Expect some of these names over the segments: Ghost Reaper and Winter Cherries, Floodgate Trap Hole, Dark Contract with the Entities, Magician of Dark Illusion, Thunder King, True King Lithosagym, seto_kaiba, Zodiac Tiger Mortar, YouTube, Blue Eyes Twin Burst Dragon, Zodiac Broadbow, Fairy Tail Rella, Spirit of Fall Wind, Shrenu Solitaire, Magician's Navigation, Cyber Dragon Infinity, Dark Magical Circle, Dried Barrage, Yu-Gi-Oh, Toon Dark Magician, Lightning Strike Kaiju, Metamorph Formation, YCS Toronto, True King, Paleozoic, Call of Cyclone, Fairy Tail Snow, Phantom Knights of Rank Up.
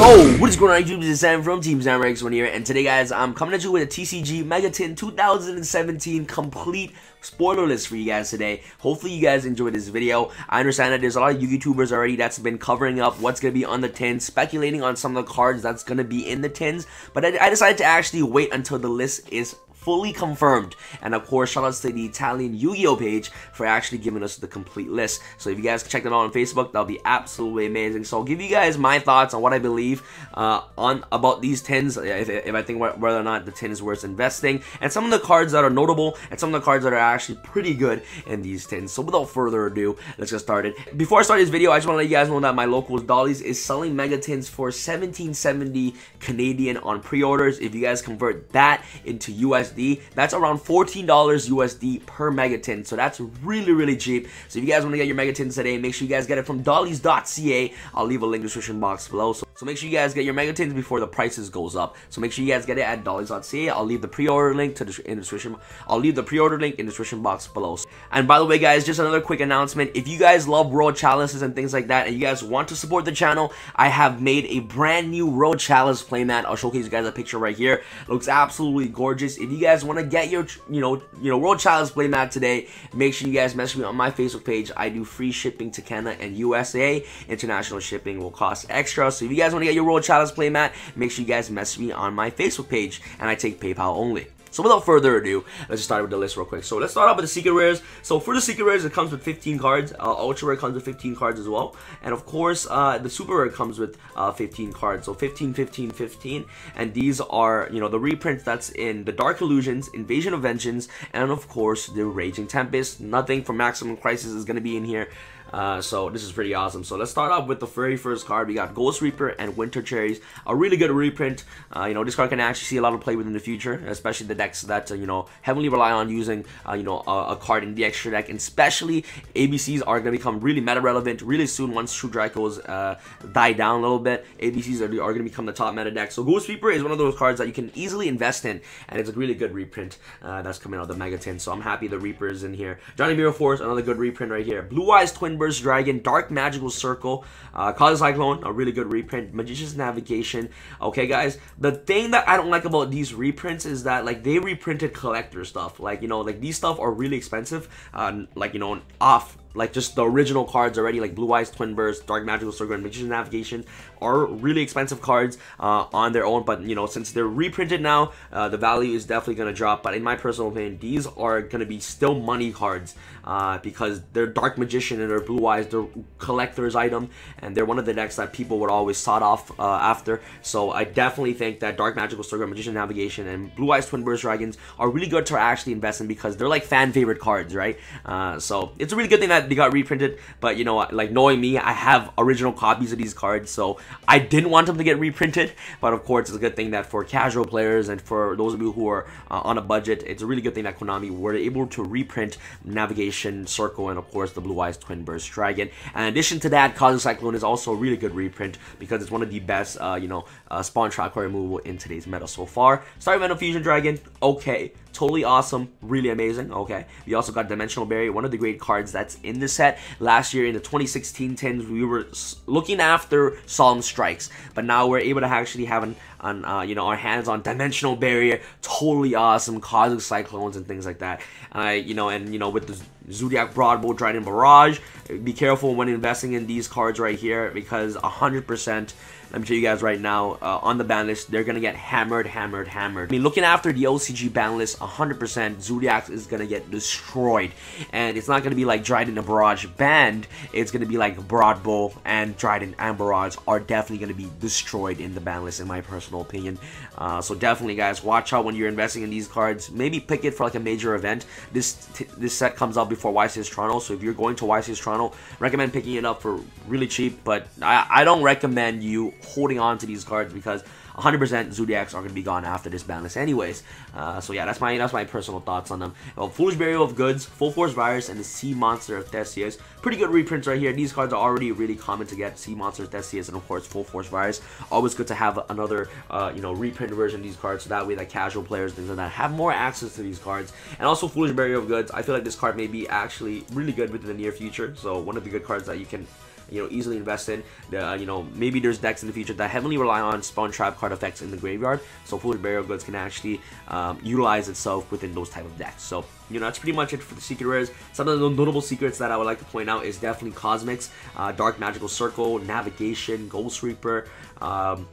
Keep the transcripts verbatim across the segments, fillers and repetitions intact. So, what is going on YouTube? This is Sam from Team SamuraiX one here, and today guys, I'm coming at you with a T C G Mega Tin two thousand seventeen complete spoiler list for you guys today. Hopefully you guys enjoyed this video. I understand that there's a lot of YouTubers already that's been covering up what's going to be on the tin, speculating on some of the cards that's going to be in the tins, but I, I decided to actually wait until the list is fully confirmed. And of course, shout outs to the Italian Yu-Gi-Oh page for actually giving us the complete list. So if you guys check them out on Facebook, that'll be absolutely amazing. So I'll give you guys my thoughts on what I believe uh, on about these tins, if, if I think whether or not the tin is worth investing, and some of the cards that are notable, and some of the cards that are actually pretty good in these tins. So without further ado, let's get started. Before I start this video, I just want to let you guys know that my local Dolly's is selling mega tins for seventeen seventy Canadian on pre-orders. If you guys convert that into U S that's around fourteen dollars U S D per mega tin, so that's really really cheap. So if you guys want to get your mega tins today, make sure you guys get it from dolly's dot C A. I'll leave a link in the description box below, so, so make sure you guys get your mega tins before the prices goes up. So make sure you guys get it at dolly's dot C A. I'll leave the pre-order link to the, in the description. I'll leave the pre-order link in the description box below. And by the way guys, just another quick announcement: if you guys love World Chalices and things like that, and you guys want to support the channel, I have made a brand new World Chalice Playmat. I'll showcase you guys a picture right here. It looks absolutely gorgeous. If you You guys want to get your you know you know World Chalice Playmat today, make sure you guys message me on my Facebook page. I do free shipping to Canada and U S A. International shipping will cost extra. So if you guys want to get your World Chalice Playmat, make sure you guys message me on my Facebook page, and I take PayPal only. So without further ado, let's just start with the list real quick. So let's start off with the secret rares. So for the secret rares, it comes with fifteen cards. Uh, ultra rare comes with fifteen cards as well, and of course uh, the super rare comes with uh, fifteen cards. So fifteen, fifteen, fifteen, and these are you know the reprints that's in the Dark Illusions, Invasion of Vengeance, and of course the Raging Tempest. Nothing from Maximum Crisis is going to be in here. Uh, so this is pretty awesome. So let's start off with the very first card. We got Ghost Reaper and Winter Cherries, a really good reprint. Uh, you know, this card can actually see a lot of play with in the future, especially the decks that uh, you know heavily rely on using uh, you know a, a card in the extra deck, and especially A B Cs are going to become really meta relevant really soon once True Dracos uh, die down a little bit. A B Cs are, are going to become the top meta deck. So Ghost Reaper is one of those cards that you can easily invest in, and it's a really good reprint uh, that's coming out of the Mega Tin. So I'm happy the Reaper is in here. Johnny Mirror Force, another good reprint right here. Blue Eyes Twin Burst Dragon, Dark Magical Circle, uh, Call of Cyclone, a really good reprint. Magician's Navigation. Okay guys, the thing that I don't like about these reprints is that like they reprinted collector stuff. Like you know, like these stuff are really expensive. Uh, like you know, off. Like just the original cards already, like Blue Eyes Twin Burst, Dark Magical Circle, and Magician's Navigation are really expensive cards uh, on their own, but you know since they're reprinted now, uh, the value is definitely gonna drop. But in my personal opinion, these are gonna be still money cards uh, because they're Dark Magician and they're Blue Eyes, they're collector's item, and they're one of the decks that people would always sought off uh, after. So I definitely think that Dark Magical Circle, Magician's Navigation, and Blue Eyes Twin Burst Dragons are really good to actually invest in because they're like fan favorite cards, right? Uh, so it's a really good thing that they got reprinted, but you know, like knowing me, I have original copies of these cards, so I didn't want them to get reprinted. But of course, it's a good thing that for casual players and for those of you who are uh, on a budget, it's a really good thing that Konami were able to reprint Navigation Circle and of course the Blue Eyes Twin Burst Dragon. And in addition to that, Cosmic Cyclone is also a really good reprint because it's one of the best, uh, you know, uh, spawn trap card removal in today's meta so far. Dimensional Fusion Dragon, okay. Totally awesome, really amazing. Okay, we also got Dimensional Barrier, one of the great cards that's in the set. Last year in the twenty sixteen tins, we were looking after Solemn Strikes, but now we're able to actually have an, an uh, you know our hands on Dimensional Barrier. Totally awesome, Cosmic Cyclones and things like that. Uh, you know, and you know with the Zodiac Broadbow, Dried Barrage. Be careful when investing in these cards right here because one hundred percent. Let me tell you guys right now, uh, on the ban list, they're going to get hammered, hammered, hammered. I mean, looking after the O C G ban list, one hundred percent, Zodiac is going to get destroyed. And it's not going to be like Dried and Barrage banned. It's going to be like Broadbow and Dried and Barrage are definitely going to be destroyed in the ban list, in my personal opinion. Uh, so definitely, guys, watch out when you're investing in these cards. Maybe pick it for like a major event. This, t this set comes out before Y C S Toronto. So if you're going to Y C S Toronto, recommend picking it up for really cheap. But I, I don't recommend you holding on to these cards because one hundred percent Zodiacs are going to be gone after this ban list anyways. Uh, so yeah, that's my that's my personal thoughts on them. Well, Foolish Burial of Goods, Full Force Virus, and the Sea Monster of Thessias. Pretty good reprints right here. These cards are already really common to get. Sea Monster of Thessias and of course Full Force Virus. Always good to have another uh, you know reprint version of these cards, so that way that casual players things like that have more access to these cards. And also Foolish Burial of Goods. I feel like this card may be actually really good within the near future. So one of the good cards that you can you know, easily invest in. The, uh, you know, maybe there's decks in the future that heavily rely on spawn trap card effects in the graveyard, so Foolish Burial of Goods can actually um, utilize itself within those type of decks. So, you know, that's pretty much it for the secret rares. Some of the notable secrets that I would like to point out is definitely Cosmics, uh, Dark Magical Circle, Navigation, Ghost Reaper, um,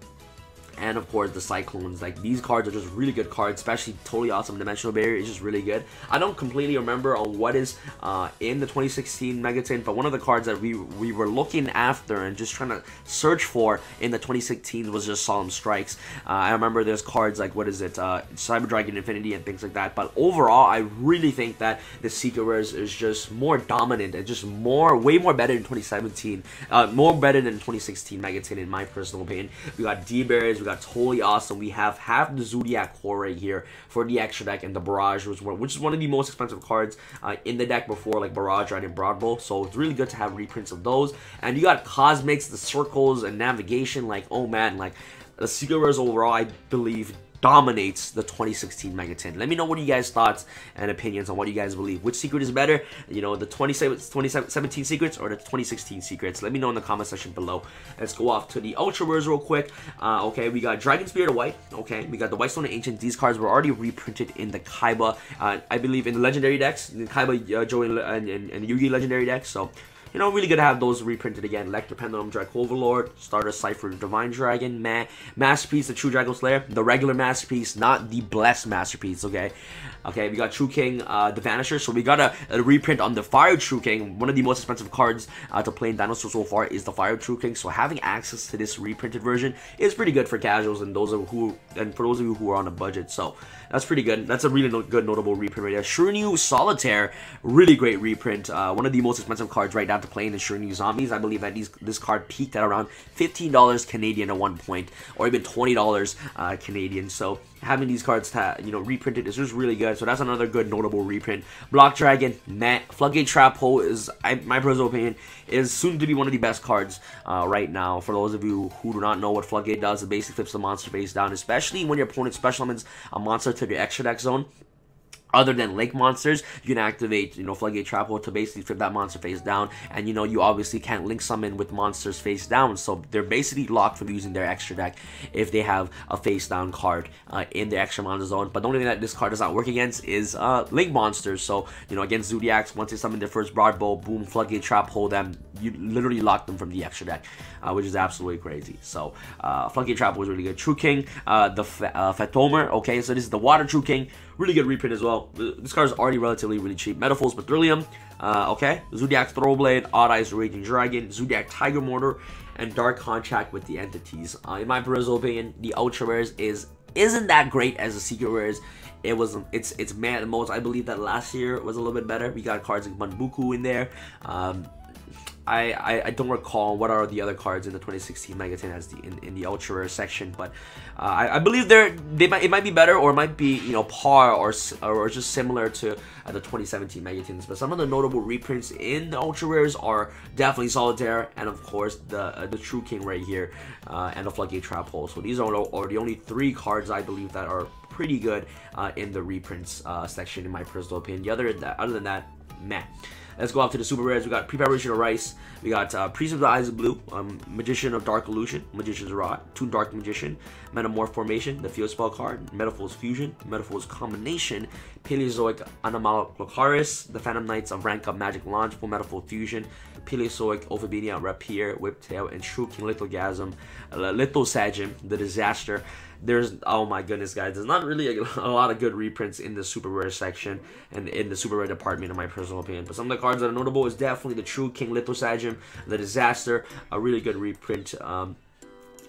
and of course the Cyclones. Like, these cards are just really good cards, especially totally awesome. Dimensional Barrier is just really good. I don't completely remember on what is uh, in the twenty sixteen Mega Tin, but one of the cards that we we were looking after and just trying to search for in the twenty sixteen was just Solemn Strikes. Uh, I remember there's cards like, what is it, uh, Cyber Dragon Infinity and things like that. But overall, I really think that the Secret Rares is just more dominant and just more, way more better than twenty seventeen, uh, more better than twenty sixteen Mega Tin in my personal opinion. We got D Barriers. We got totally awesome. We have half the Zodiac core right here for the extra deck, and the Barrage, which, were, which is one of the most expensive cards uh, in the deck before, like Barrage, Dried Barrage. So it's really good to have reprints of those. And you got Cosmics, the Circles, and Navigation. Like, oh man, like the Secret Rares overall, I believe, dominates the twenty sixteen Mega Tin. Let me know what you guys' thoughts and opinions on what you guys believe. Which secret is better? You know, the twenty seventeen secrets or the twenty sixteen secrets? Let me know in the comment section below. Let's go off to the Ultra Rares real quick. Uh, okay, we got Dragon Spirit of White. Okay, we got the White Stone and Ancient. These cards were already reprinted in the Kaiba, uh, I believe in the Legendary decks, in the Kaiba, uh, Joey, and, and, and Yugi Legendary decks. So, you know, really good to have those reprinted again. Lector Pendulum, Drake Overlord, Starter Cypher, Divine Dragon, Man, Masterpiece, the True Dragon Slayer, the regular Masterpiece, not the Blessed Masterpiece, okay? Okay, we got True King, uh, the Vanisher. So we got a, a reprint on the Fire True King. One of the most expensive cards uh, to play in Dinosaur so far is the Fire True King. So having access to this reprinted version is pretty good for casuals and those of who, and for those of you who are on a budget. So that's pretty good. That's a really no good notable reprint right there. Shrenu Solitaire, really great reprint. Uh, one of the most expensive cards right now to play in the Shrenu Zombies. I believe that these, this card peaked at around fifteen dollars Canadian at one point, or even twenty dollars uh, Canadian. So having these cards, you know, reprinted is just really good. So that's another good notable reprint. Block Dragon, meh. Floodgate Trap Hole is, I, my personal opinion, is soon to be one of the best cards uh, right now. For those of you who do not know what Floodgate does, it basically flips the monster face down, especially when your opponent special summons a monster to the extra deck zone. Other than lake monsters, you can activate, you know, Floodgate Trap Hole to basically flip that monster face down. And, you know, you obviously can't link summon with monsters face down, so they're basically locked from using their extra deck if they have a face down card uh, in their extra monster zone. But the only thing that this card does not work against is uh, link monsters. So, you know, against Zodiacs, once they summon their first Broadbow, boom, Floodgate Trap Hole them, you literally lock them from the extra deck, uh, which is absolutely crazy. So, uh, Floodgate Trap Hole is really good. True King, uh, the uh, Fatomer, okay, so this is the Water True King, really good reprint as well. This card is already relatively really cheap. Metaphor's Fusion, uh, okay, Zodiac's Throwblade, Odd Eyes Raging Dragon, Zodiac Tiger Mortar, and Dark Contract with the Entities. Uh, in my personal opinion, the Ultra Rares is isn't that great as the Secret Rares. It was it's it's man at most. I believe that last year was a little bit better. We got cards like Bunbuku in there. Um, I, I, I don't recall what are the other cards in the twenty sixteen Mega Tin as the in, in the Ultra Rare section, but uh, I, I believe they're they might it might be better, or it might be, you know, par or or just similar to uh, the twenty seventeen Mega Tins. But some of the notable reprints in the Ultra Rares are definitely Solitaire and of course the uh, the True King right here, uh, and the Floodgate Trap Hole. So these are, are the only three cards I believe that are pretty good uh, in the reprints uh, section in my personal opinion. The other that other than that, meh. Let's go off to the Super Rares. We got Preparation of Rice. We got uh, Priest of the Eyes of Blue, um, Magician of Dark Illusion, Magician's Rod, Toon Dark Magician, Metamorph Formation, the Field Spell card, Metaphor's Fusion, Metaphor's Combination, Paleozoic Anomalocaris, the Phantom Knights of Rank Up Magic Launch, Full Metaphor Fusion, Paleozoic, Ophibinia, Rapier, Whiptail, and True King Lithogasm, Lithosagym, the Disaster. There's, oh my goodness guys, there's not really a, a lot of good reprints in the Super Rare section and in the Super Rare department in my personal opinion. But some of the cards that are notable is definitely the True King Lithosagym, the Disaster, a really good reprint um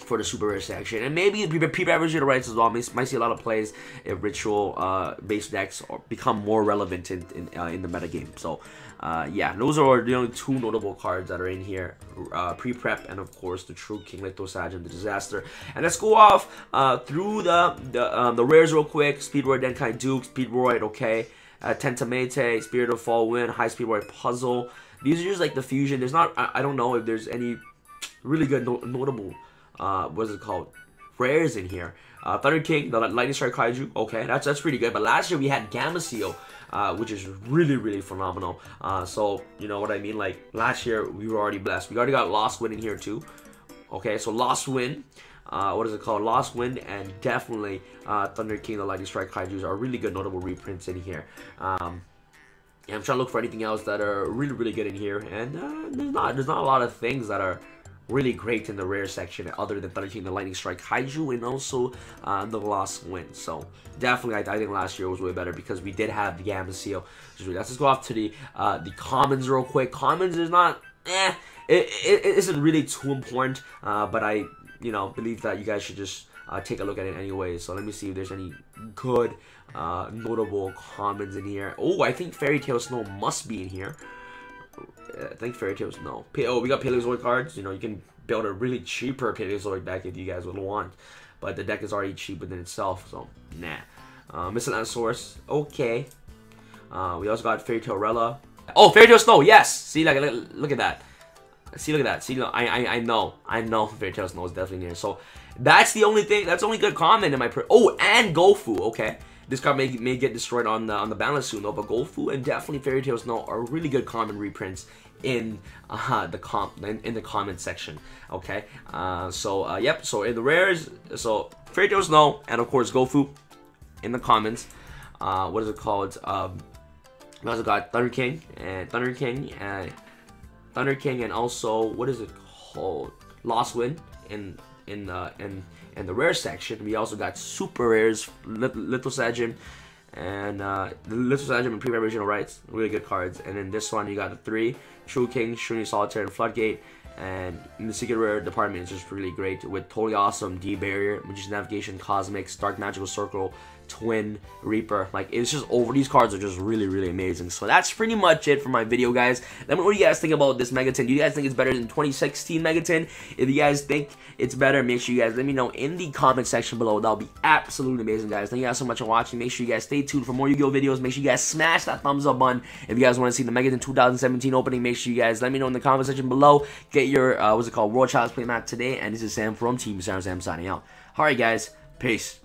for the Super Rare section, and maybe Preparation of Rites as well. Might see a lot of plays if ritual uh, based decks or become more relevant in in, uh, in the metagame. So uh, yeah, those are the only two notable cards that are in here: uh, pre-prep and of course the True King Lithosagym, the Disaster. And let's go off uh, through the the um, the rares real quick. Speedroid Denkai Duke, Speedroid, okay, uh, Tentamete, Spirit of Fall Wind, High Speedroid Puzzle. These are just like the fusion. There's not, I, I don't know if there's any really good no notable. Uh, what is it called? Rares in here. Uh, Thunder King, the Lightning Strike Kaiju. Okay, that's that's pretty good. But last year we had Gamma Seal, uh, which is really, really phenomenal. Uh, so, you know what I mean? Like, last year, we were already blessed. We already got Lost Wind in here, too. Okay, so Lost Wind, uh, what is it called? Lost Wind, and definitely uh, Thunder King, the Lightning Strike Kaijus are really good notable reprints in here. Um, yeah, I'm trying to look for anything else that are really, really good in here, and uh, there's not, there's not a lot of things that are really great in the rare section other than Thunder King, the Lightning Strike Kaiju, and also uh, the Lost Wind. So definitely, I, I think last year was way better because we did have the Gamma Seal. So let's just go off to the uh, the Commons real quick. Commons is not, eh, it, it, it isn't really too important, uh, but I, you know, believe that you guys should just uh, take a look at it anyway. So let me see if there's any good uh, notable commons in here. Oh, I think Fairy Tail Snow must be in here. I think Fairy Tail Snow. Oh, we got Paleozoic cards. You know, you can build a really cheaper Paleozoic deck if you guys would want, but the deck is already cheap within itself, so nah. Uh, Miscellaneous Source, okay. Uh, we also got Fairy Tail Rella. Oh, Fairy Tail Snow, yes. See, like, look at that. See, look at that. See, look, I, I, I know, I know. Fairy Tail Snow is definitely near. So that's the only thing. That's the only good comment in my. Per oh, and Gofu. Okay, this card may may get destroyed on the on the balance soon though. But Gofu and definitely Fairy Tail Snow are really good common reprints in uh, the comp in, in the comment section. Okay, uh, so uh, yep. So in the rares, so Fairy Tail Snow and of course Gofu in the comments. Uh, what is it called? Um, we also got Thunder King and Thunder King and. Thunder King and also what is it called? Lost Wind in in uh, in in the rare section. We also got super rares, Lithosagym and uh, Lithosagym and pre-vibrational rights, really good cards. And then this one you got the three True King, Shrenu Solitaire, and Floodgate. And in the secret rare department is just really great with totally awesome D Barrier, Magician's Navigation, Cosmics, Dark Magical Circle, Twin Reaper. Like, it's just over, these cards are just really, really amazing. So that's pretty much it for my video, guys. Let me know what you guys think about this Mega Tin. Do you guys think it's better than twenty sixteen Mega Tin? If you guys think it's better, make sure you guys let me know in the comment section below. That'll be absolutely amazing, guys. Thank you guys so much for watching. Make sure you guys stay tuned for more Yu-Gi-Oh videos. Make sure you guys smash that thumbs up button. If you guys want to see the Mega Tin two thousand seventeen opening, make sure you guys let me know in the comment section below. Get your uh what's it called, World Chalice Playmat today. And this is Sam from Team SamuraiX one signing out. All right, guys, peace.